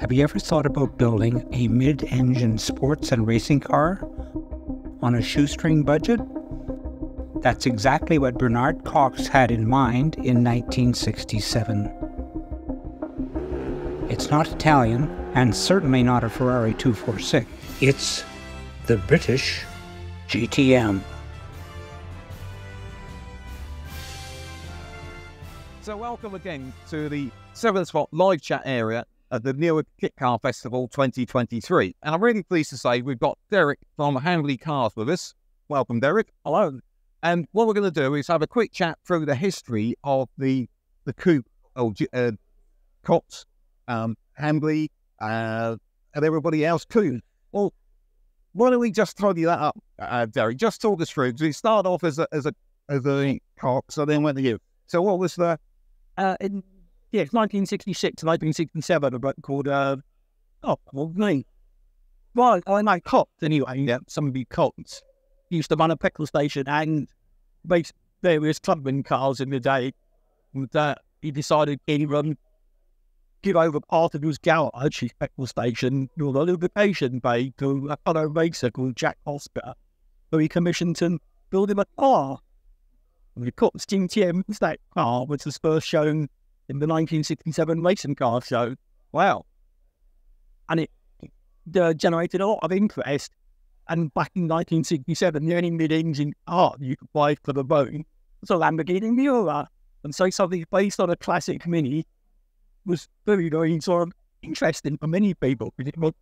Have you ever thought about building a mid-engine sports and racing car on a shoestring budget? That's exactly what Bernard Cox had in mind in 1967. It's not Italian, and certainly not a Ferrari 246. It's the British GTM. So welcome again to the 7th Spot live chat area at the Newark Kit Car Festival 2023. And I'm really pleased to say we've got Derek from Hambly Cars with us. Welcome, Derek. Hello. And what we're going to do is have a quick chat through the history of the coupe, Cox, Hambly, and everybody else coupe. Well, why don't we just tidy that up, Derek? Just talk us through, because we started off as a Cox, and then went to you. So what was the... yeah, it's 1966 to 1967, a book called, well, I know Cox, anyway. Yeah. Some of you Cox used to run a petrol station and make various clubman cars in the day. And he decided he'd give over part of his garage, his petrol station, with a lubrication bay to a fellow racer called Jack Oscar, who he commissioned to build him a car. And the Cox GTM, that car, which was first shown in the 1967 racing car show. Wow. And it generated a lot of interest. And back in 1967, the only mid-engine car you could buy for the bone was a Lamborghini Miura. And so something based on a classic Mini was very, very sort of interesting for many people, because it was,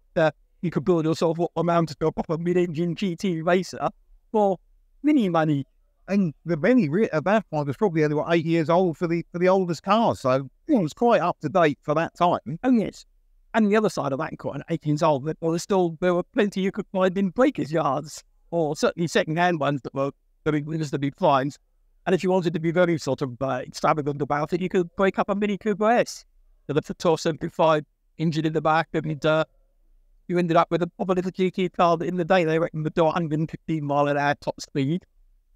you could build yourself what amounted to a proper mid-engine GT racer for Mini money. And the Mini at that point was probably only 8 years old for the oldest cars, so it was quite up to date for that time. Oh yes, and the other side of that coin, 18 years old, well, there were plenty you could find in breakers' yards, or certainly second-hand ones that were very used to be finds. And if you wanted to be very sort of extravagant about it, you could break up a Mini Cooper S with a torso-amplified engine in the back, and you ended up with a proper little GT car that in the day they reckoned the 115 mph top speed,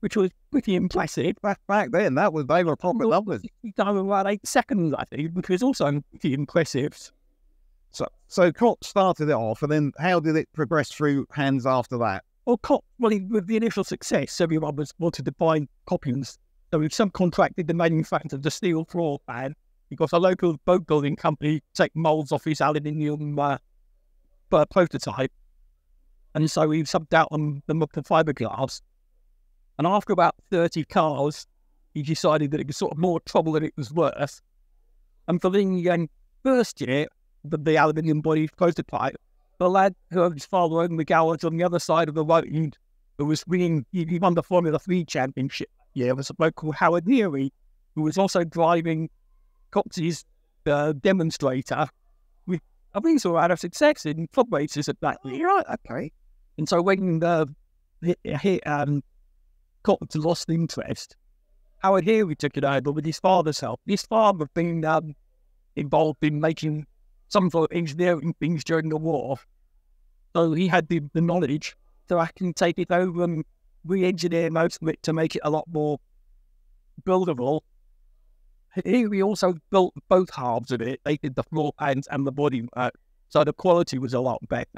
which was pretty impressive. Back then, that was they were probably lovers. You know, about 8 seconds, I think, which was also pretty impressive. So Cox started it off, and then how did it progress through hands after that? Well, Cox, well, with the initial success, everyone wanted to buy copies. So we subcontracted the manufacture of the steel floor pan, because a local boat building company took moulds off his aluminium prototype, and so we subbed out on them with the fiberglass. And after about 30 cars, he decided that it was sort of more trouble than it was worth. And for the first year, the aluminium body prototype, the lad who was following the garage on the other side of the road, who was winning, he won the Formula 3 championship. Yeah, was a bloke called Howard Heerey, who was also driving Cox's demonstrator. I think he had a success in club races at that point. Right, okay. And so when Cox lost interest, Howard Heerey took it over with his father's help. His father had been involved in making some sort of engineering things during the war, so he had the knowledge to actually take it over and re-engineer most of it to make it a lot more buildable. Heerey also built both halves of it. They did the floor pans and the body, so the quality was a lot better.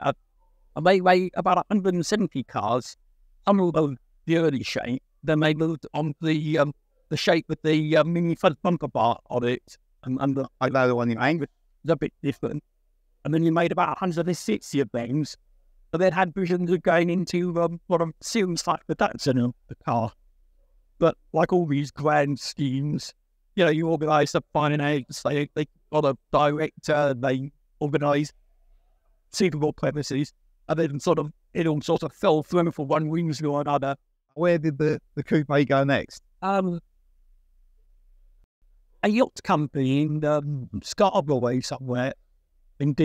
And they weighed about 170 cars. Some of them the early shape, then they moved on the shape with the mini front bumper bar on it, and the, I know the one you made was a bit different. And then you made about 160 of those, but they had visions of going into what a serious type production of the car. But like all these grand schemes, you know, you organise the finance, they got a director, they organise suitable premises, and then sort of it all sort of fell through for one reason or another. Where did the coupe go next? A yacht company in Scarborough way somewhere, and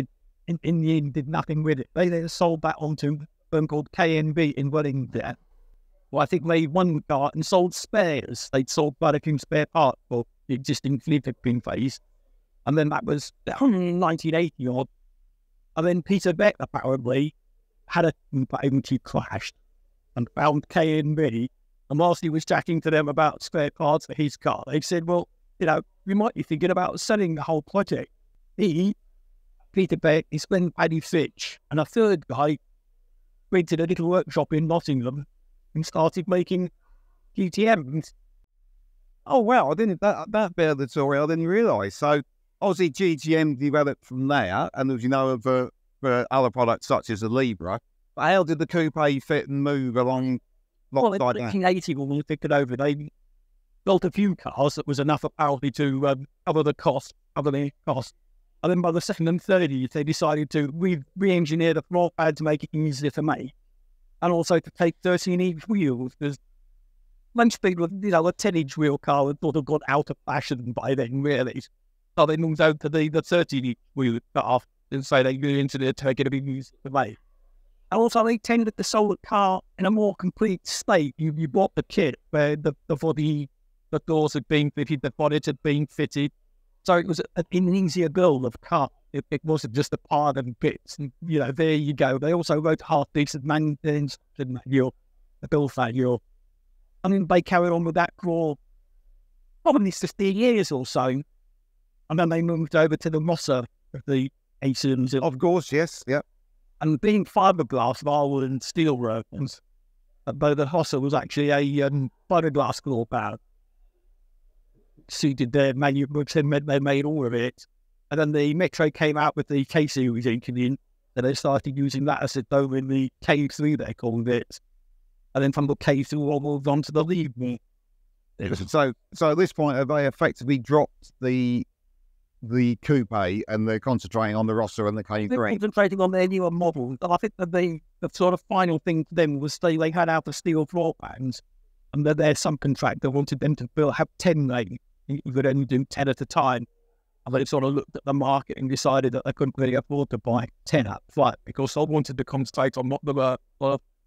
in the end did nothing with it. They sold that onto a firm called KNB in Wellington. Well, I think they won that and sold spares. They'd sold quite a few spare parts for the existing flipping phase. And then that was 1980 odd. And then Peter Beck apparently had a he crashed and found KNB, and whilst he was chatting to them about spare parts for his car, they said, well, you know, we might be thinking about selling the whole project. He Peter Beck, his friend Paddy Fitch, and a third guy rented a little workshop in Nottingham and started making GTMs. Oh wow, I didn't, that bit of the story I didn't realise. So Aussie GTM developed from there, and as you know, for other products such as the Libra. But how did the coupe fit and move along? Well, in 1980, when we picked it over, they built a few cars that was enough apparently to cover the cost, And then by the second and third year, they decided to re-engineer the floor pad to make it easier to make, and also to take 13-inch wheels, because most people, you know, a 10-inch wheel car had sort of gone out of fashion by then, really. So they moved out to the 13-inch wheel car, and so they re-engineered to make it a bit easier to make. And also, they tended to sell the car in a more complete state. You bought the kit where the body, the doors had been fitted, the bonnet had been fitted. So it was an easier build of car. It wasn't just a pile of bits. And, you know, there you go. They also wrote half decent instruction manual, the build manual. I mean, they carried on with that for probably 15 years or so. And then they moved over to the Mossa of the A-Series. Of course, yes, yeah. And being fiberglass rather than steel rounds, but the Hossa was actually a fiberglass floor pad. Suited their manufacturing, they made all of it. And then the Metro came out with the K-Series engine in, and they started using that as a dome in the K3, they called it. And then from the K3, all moved on to the Libra. So at this point, have they effectively dropped the coupe, and they're concentrating on the Rossa and the K3? They're concentrating on their newer models. I think that the sort of final thing for them was they had out the steel floor pans, and that their subcontractor wanted them to have 10 lanes. You could only do 10 at a time. And they sort of looked at the market and decided that they couldn't really afford to buy 10 up front, because they wanted to concentrate on what they were,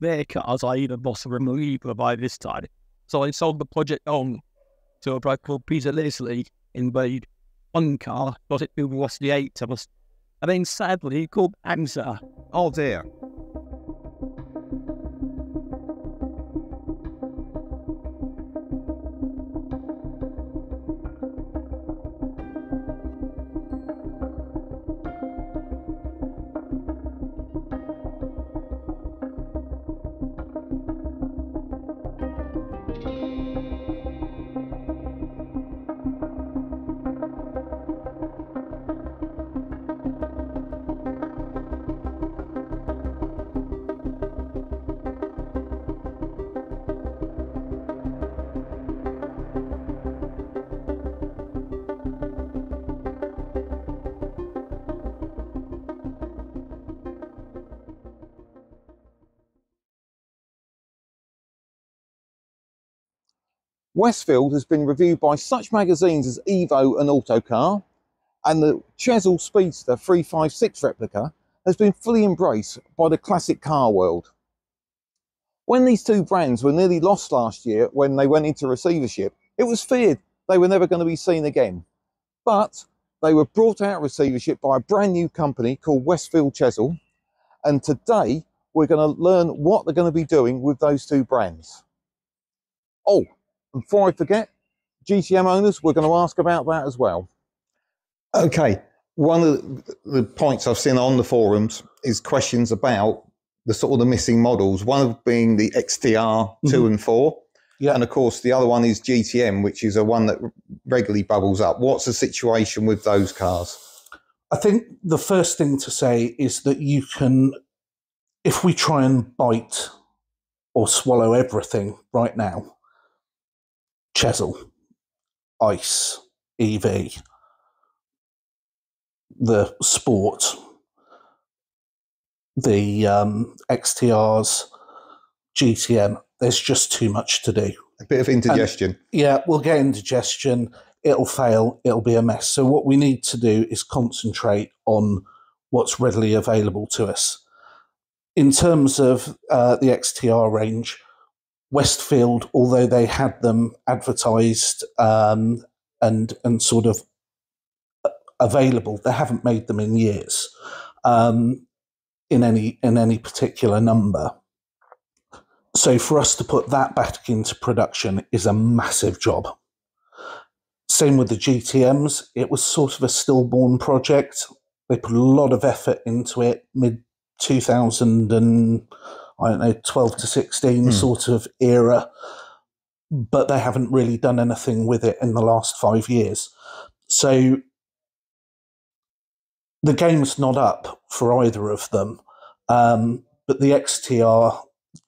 their cars, i.e. the Bossa and the Libra by this time. So they sold the project on to a guy called Peter Leslie, and made one car, got it built with the 8 of us. And then sadly, he called Answer. Oh dear. Westfield has been reviewed by such magazines as Evo and Autocar, and the Chesil Speedster 356 replica has been fully embraced by the classic car world. When these two brands were nearly lost last year when they went into receivership, it was feared they were never going to be seen again. But they were brought out of receivership by a brand new company called Westfield Chesil, and today we're going to learn what they're going to be doing with those two brands. Oh! And before I forget, GTM owners, we're going to ask about that as well. Okay, one of the points I've seen on the forums is questions about the sort of the missing models, one of being the XTR 2 and 4, yeah, and of course the other one is GTM, which is a one that regularly bubbles up. What's the situation with those cars? I think the first thing to say is that you can, if we try and bite or swallow everything right now, Chesil, ICE, EV, the Sport, the XTRs, GTM, there's just too much to do. A bit of indigestion. And, yeah, we'll get indigestion, it'll fail, it'll be a mess. So what we need to do is concentrate on what's readily available to us. In terms of the XTR range, Westfield, although they had them advertised and sort of available, they haven't made them in years in any particular number. So for us to put that back into production is a massive job. Same with the GTMs. It was sort of a stillborn project. They put a lot of effort into it mid 2000 and I don't know 12 to 16 sort of era, but they haven't really done anything with it in the last 5 years. So the game's not up for either of them, but the XTR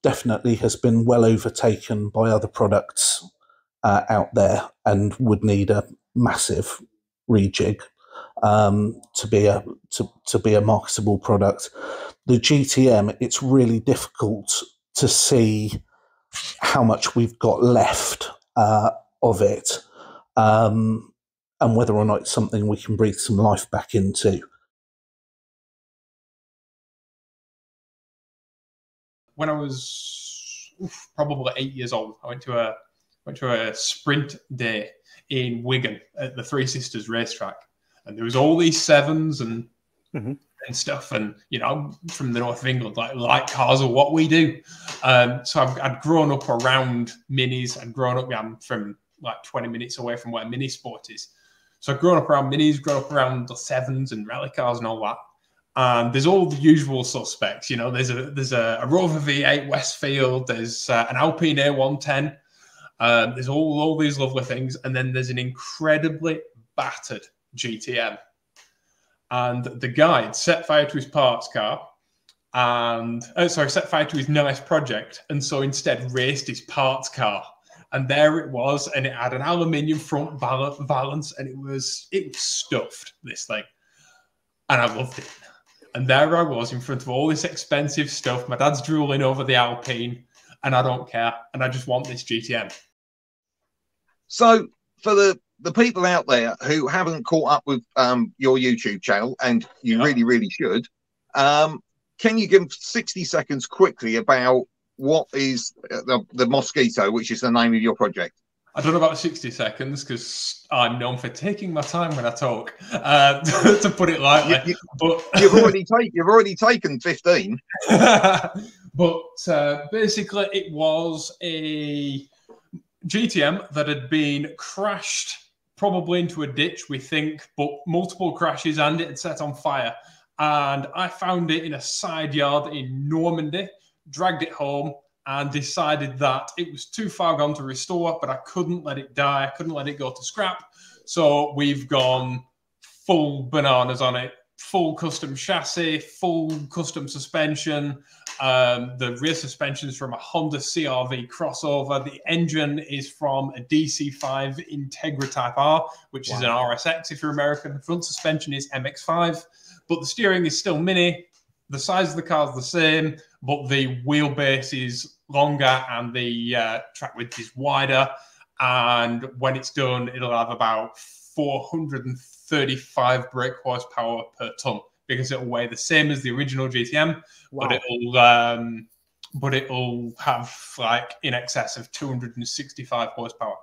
definitely has been well overtaken by other products out there and would need a massive rejig to be a marketable product. The GTM, it's really difficult to see how much we've got left of it, and whether or not it's something we can breathe some life back into. When I was probably 8 years old, I went to a sprint day in Wigan at the Three Sisters racetrack, and there was all these sevens and and stuff, and you know, from the north of England, like cars are what we do. So I'd grown up around minis. I'd grown up from like 20 minutes away from where Mini Sport is, so I'd grown up around minis, grown up around the sevens and rally cars and all that. And there's all the usual suspects, you know. There's a Rover V8 Westfield. There's an Alpine A110. There's all these lovely things, and then there's an incredibly battered GTM. And the guy set fire to his parts car, and set fire to his nice project, and so instead raced his parts car. And there it was, and it had an aluminium front valance, and it was stuffed, this thing. And I loved it. And there I was in front of all this expensive stuff. My dad's drooling over the Alpine, and I don't care. And I just want this GTM. So for the people out there who haven't caught up with your YouTube channel, and you really should, can you give 60 seconds quickly about what is the Mosquito, which is the name of your project? I don't know about 60 seconds because I'm known for taking my time when I talk, to put it lightly. But you've already taken 15. But basically, it was a GTM that had been crashed probably into a ditch, we think, but multiple crashes, and it had set on fire. And I found it in a side yard in Normandy, dragged it home, and decided that it was too far gone to restore, but I couldn't let it die. I couldn't let it go to scrap. So we've gone full bananas on it, full custom chassis, full custom suspension. The rear suspension is from a Honda CR-V crossover. The engine is from a DC-5 Integra Type R, which is an RSX if you're American. The front suspension is MX-5, but the steering is still Mini. The size of the car is the same, but the wheelbase is longer and the track width is wider. And when it's done, it'll have about 435 brake horsepower per ton, because it'll weigh the same as the original GTM, but it'll have like in excess of 265 horsepower.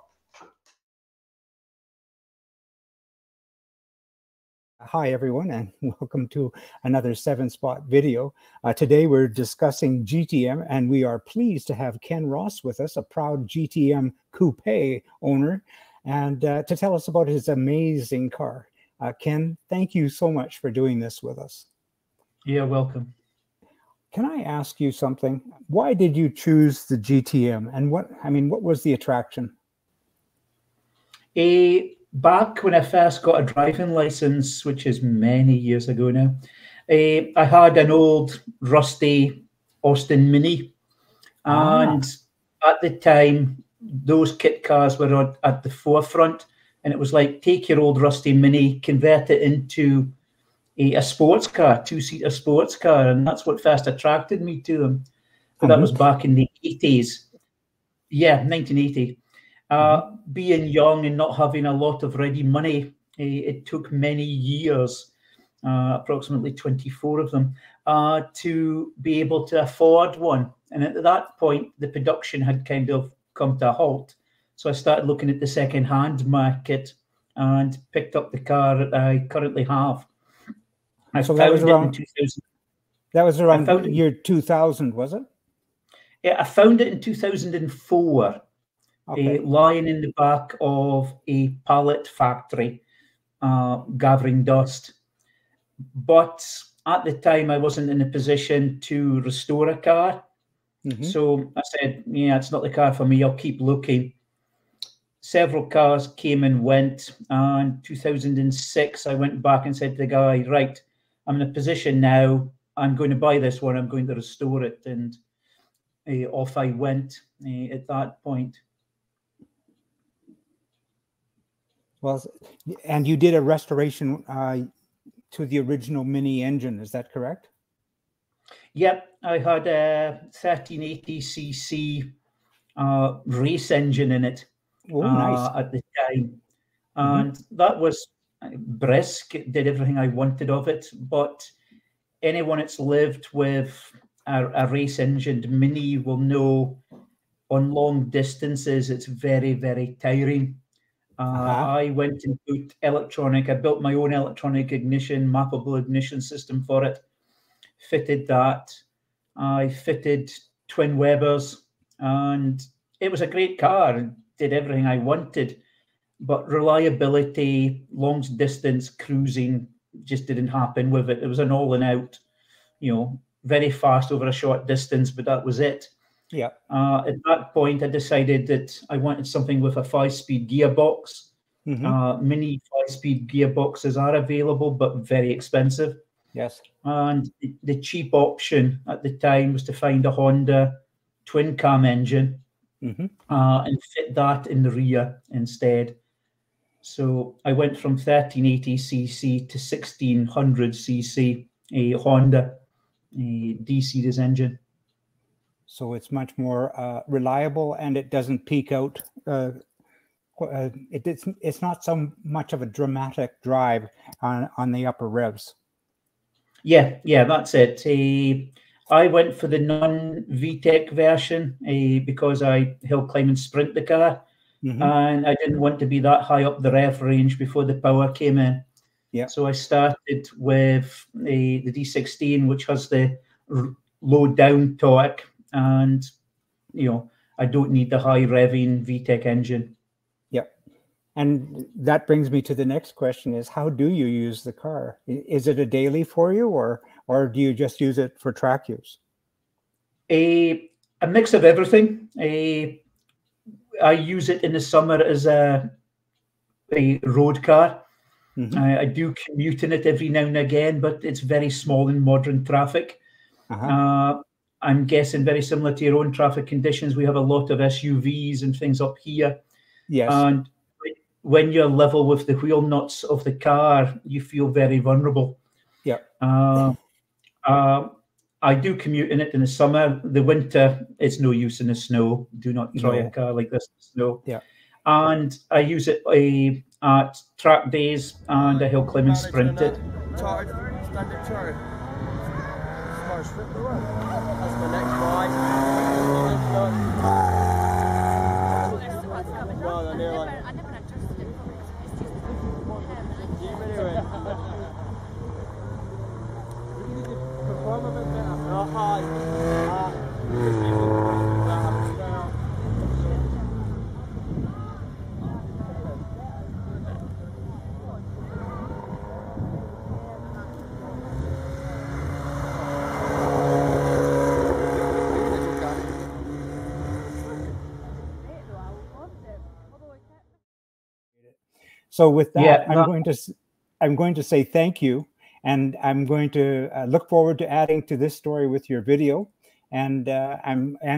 Hi, everyone, and welcome to another 7-Spot video. Today, we're discussing GTM, and we are pleased to have Ken Ross with us, a proud GTM coupe owner, and to tell us about his amazing car. Ken, thank you so much for doing this with us. Yeah, welcome. Can I ask you something? Why did you choose the GTM, and what was the attraction? Back when I first got a driving license, which is many years ago now, I had an old rusty Austin Mini. And at the time, those kit cars were at the forefront. And it was like, take your old rusty Mini, convert it into a sports car, two-seater sports car. And that's what first attracted me to them. So that was back in the 80s. Yeah, 1980. Being young and not having a lot of ready money, it took many years, approximately 24 of them, to be able to afford one. And at that point, the production had kind of come to a halt. So I started looking at the second-hand market and picked up the car that I currently have. So that was around 2000. That was around year 2000, was it? Yeah, I found it in 2004. Okay. Lying in the back of a pallet factory, gathering dust. But at the time, I wasn't in a position to restore a car. Mm-hmm. So I said, yeah, it's not the car for me. I'll keep looking. Several cars came and went. And in 2006, I went back and said to the guy, right, I'm in a position now. I'm going to buy this one. I'm going to restore it. And off I went at that point. Well, and you did a restoration to the original Mini engine. Is that correct? Yep. I had a 1380cc race engine in it. Oh, nice. At the time. And that was brisk. It did everything I wanted of it. But anyone that's lived with a race-engined Mini will know on long distances, it's very, very tiring. I went and put electronic. I built my own electronic ignition, mappable ignition system for it, fitted that. I fitted twin Webers, and it was a great car and did everything I wanted. But reliability, long-distance cruising just didn't happen with it. It was an all-and-out, you know, very fast over a short distance, but that was it. Yeah. At that point, I decided that I wanted something with a 5-speed gearbox. Mm-hmm. Mini 5-speed gearboxes are available, but very expensive. Yes. And the cheap option at the time was to find a Honda twin cam engine and fit that in the rear instead. So I went from 1380cc to 1600cc, a Honda D-series engine. So it's much more reliable, and it doesn't peak out. It's not so much of a dramatic drive on the upper revs. Yeah, yeah, that's it. I went for the non-VTEC version because I hill climb and sprint the car, and I didn't want to be that high up the rev range before the power came in. Yeah. So I started with the D16, which has the low down torque. And, you know, I don't need the high revving VTEC engine. Yep. And that brings me to the next question is, how do you use the car? Is it a daily for you, or do you just use it for track use? A mix of everything. I use it in the summer as a road car. Mm-hmm. I do commute in it every now and again, but it's very small in modern traffic. I'm guessing very similar to your own traffic conditions. We have a lot of SUVs and things up here. Yes. And when you're level with the wheel nuts of the car, you feel very vulnerable. Yeah. I do commute in it in the summer. The winter, it's no use in the snow. Do not try a car like this in the snow. Yeah. And I use it at track days, and I hill climb and sprint it. That's the next So with that, I'm going to say thank you, and I'm going to look forward to adding to this story with your video, and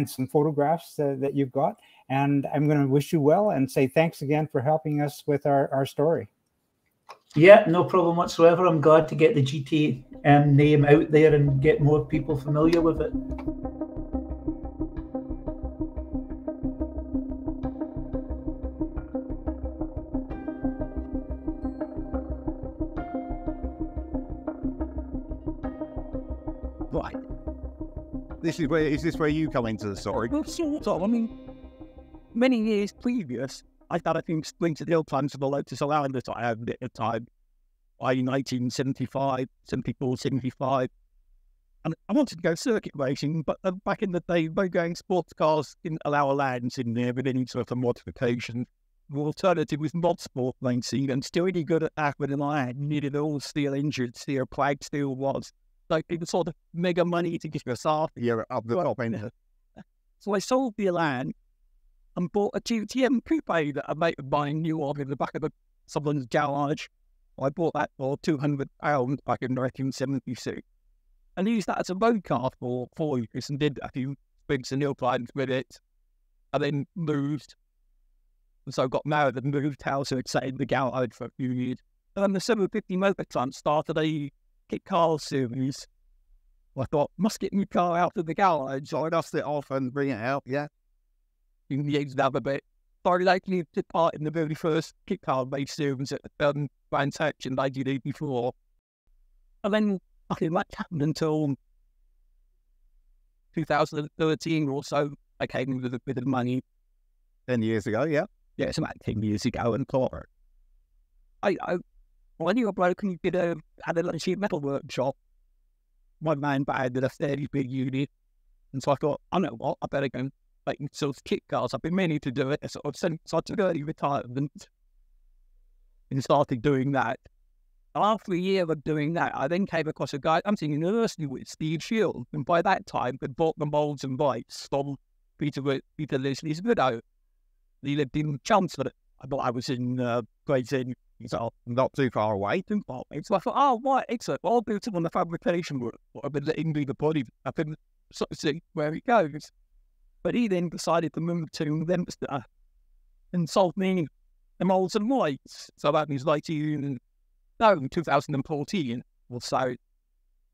some photographs that you've got. And I'm going to wish you well and say thanks again for helping us with our story. Yeah, no problem whatsoever. I'm glad to get the GTM name out there and get more people familiar with it. Is this where you come into the story? Well, sort of. I mean, many years previous, I had a few splintered hill plans for the Lotus Elan that I had at the time, i.e. 1975, 74, 75. And I wanted to go circuit racing, but back in the day, they were going sports cars didn't allow Elans in there with any sort of modification. alternative was mod sport racing, and still really good at that with an iron. Needed all steel engines here, plug steel was. Like, it was sort of mega money to give yourself. Yeah, up the top end. So I sold the Elan and bought a GTM coupe that a mate of mine knew of in the back of someone's garage. I bought that for £200 back in 1976 and used that as a road car for 4 years and did a few things and hill climbs with it. And then moved. And so I got married and moved house and sat in the garage for a few years. And then the 750 Motor Club started a kit car series. I thought, must get my car out of the garage. So I dust it off and bring it out, yeah. You can use that a bit. I likely took part in the very first kit car race series at Brands Hatch in 1984. And then nothing much happened until 2013 or so. I came with a bit of money. 10 years ago, yeah? Yeah, it's about 10 years ago and thought, I knew a bloke who did had a sheet metal workshop. One man band did a fairly big unit. And so I thought, I know what, I better go and make myself kit cars. I've been meaning to do it. So I took early retirement and started doing that. And after a year of doing that, I then came across a guy I'm sitting in university with, Steve Shield. And by that time, had bought the molds and bites from Peter Leslie's widow. He lived in Chelmsford, but I was in grade 10, so not too far away. So I thought, oh, right, excellent. Well, I'll do some on the fabrication work. I've been letting me the body up and sort of see where it goes. But he then decided to move to Leinster and sold me the molds and whites. So that was 2014 or so.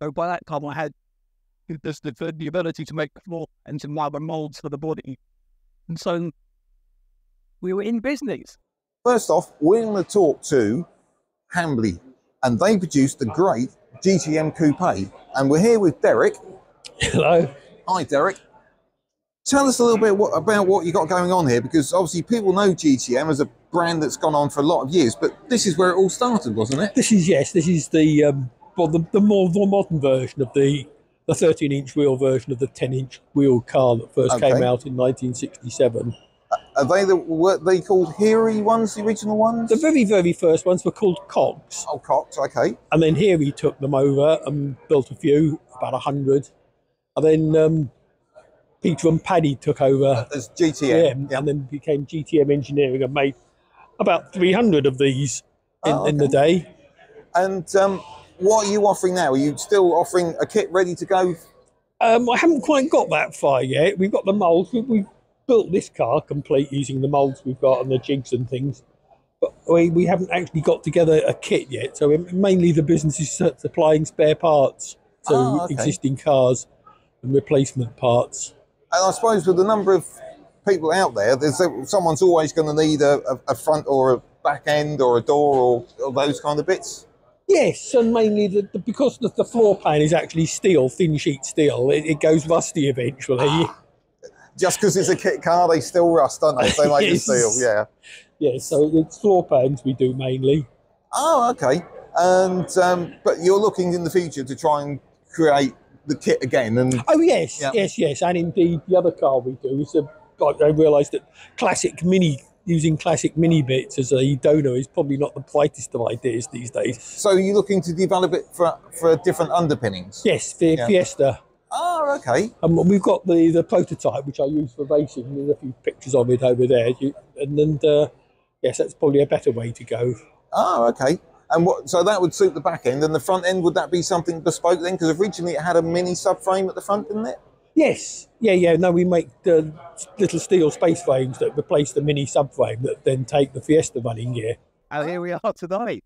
So by that time, I had just the ability to make floor and to wire molds for the body. And so we were in business. First off, we're going to talk to Hambly, and they produced the great GTM Coupe. And we're here with Derek. Hello. Hi, Derek. Tell us a little bit about what you got going on here, because obviously people know GTM as a brand that's gone on for a lot of years, but this is where it all started, wasn't it? This is, yes, this is the more modern version of the 13-inch wheel version of the 10-inch wheel car that first came out in 1967. Are they were they called Heerey ones, the original ones? The very, very first ones were called Cox. Oh, Cox, okay. And then Heerey took them over and built a few, about 100. And then Peter and Paddy took over as GTM, and then became GTM Engineering and made about 300 of these in the day. And what are you offering now? Are you still offering a kit ready to go? I haven't quite got that far yet. We've got the moulds. We've built this car complete using the moulds we've got and the jigs and things, but we haven't actually got together a kit yet. So mainly the business is supplying spare parts to existing cars and replacement parts. And I suppose with the number of people out there, someone's always going to need a front or a back end or a door or those kind of bits. Yes, and mainly because the floor pan is actually steel, thin sheet steel, it goes rusty eventually. Just because it's a kit car, they still rust, don't they? They like yes. The steel, yeah. Yeah, so it's floor pans we do mainly. Oh, okay. And but you're looking in the future to try and create the kit again, and oh yes, yeah. yes, and indeed the other car we do is I realised that classic mini using classic mini bits as a donor is probably not the brightest of ideas these days. So you're looking to develop it for different underpinnings. Yes, the Fiesta. Oh, okay. And we've got the prototype, which I use for racing. There's a few pictures of it over there. Yes, that's probably a better way to go. Oh, okay. And so that would suit the back end. And the front end, would that be something bespoke then? Because originally it had a mini subframe at the front, didn't it? Yes. Yeah. No, we make little steel space frames that replace the mini subframe that then take the Fiesta running gear. And here we are today,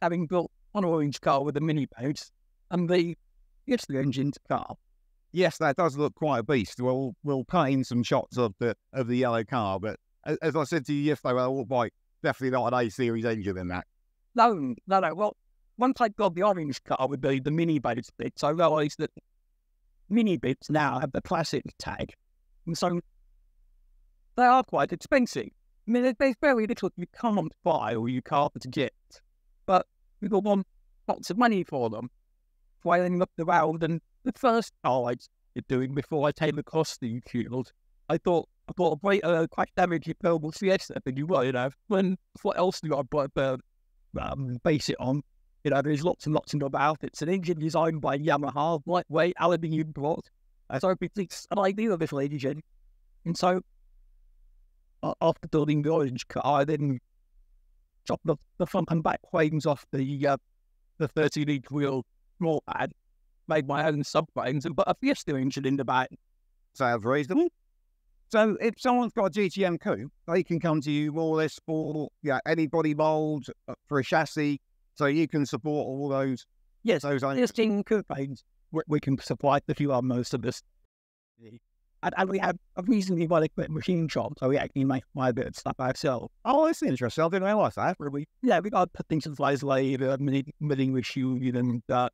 having built an orange car with the mini boats and the engine car. Yes, that does look quite a beast. We'll cut in some shots of the yellow car, but as I said to you yesterday, when I walked by, definitely not an A-series engine in that. No. Well, once I got the orange car with the mini bits, I realised that mini bits now have the classic tag, and so they are quite expensive. I mean, there's very little you can't buy or you can't get, but people want lots of money for them. So I then looked around and the first car I was doing before I came across the Shield, I thought, I bought a quite damaged purple Fiesta thing, you know, and what else do I base it on? You know, there's lots and lots of them about it. It's an engine designed by Yamaha, lightweight, aluminium block. So it's an idea of this engine. And so, after building the orange car, I then chopped the front and back frames off the 13-inch wheel roll pad, made my own subframes, and put a Fiesta engine in the back. Sounds reasonable. So if someone's got a GTM coupe, they can come to you more or less for, yeah, any body mould for a chassis, so you can support all those. Yes, those existing coupes. We can supply the few most of this. And we have a reasonably well-equipped machine shop, so we actually make quite a bit of stuff ourselves. Oh, that's interesting. I didn't realise that. Really. Yeah, we got things in place like milling machine and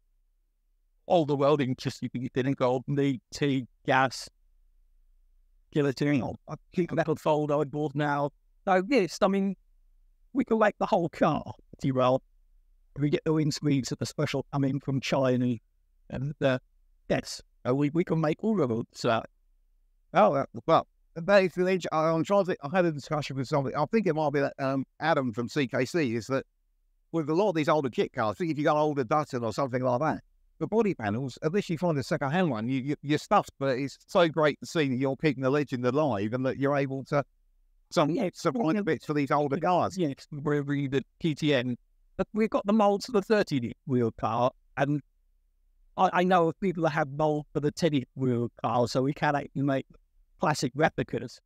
all the welding, just you can get in gold, need tea, gas, guillotine, metal fold I bought now. So yes, I mean, we can make the whole car, if you will. We get the wind speeds at the special coming from China, and yes, we can make all of them. So, oh well, basically, I'm trying to think, I had a discussion with somebody. I think it might be that Adam from CKC is that with a lot of these older kit cars, I think if you got an older Datsun or something like that, the body panels, unless you find a second-hand one, you're stuffed. But it's so great to see that you're keeping the legend alive and that you're able to supply bits for these older cars. Yes, we're the GTM. But we've got the moulds for the 13-wheel car, and I know of people that have mould for the 10-wheel car, so we can actually make classic replicas.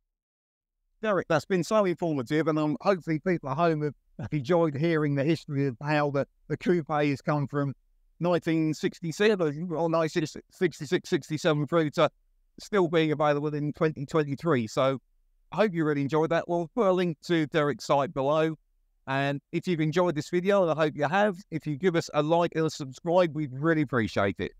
Derek, that's been so informative, and hopefully people at home have enjoyed hearing the history of how the coupe has come from 1967 or 1966, 67 through to still being available in 2023. So I hope you really enjoyed that. We'll put a link to Derek's site below. And if you've enjoyed this video, and I hope you have, if you give us a like and a subscribe, we'd really appreciate it.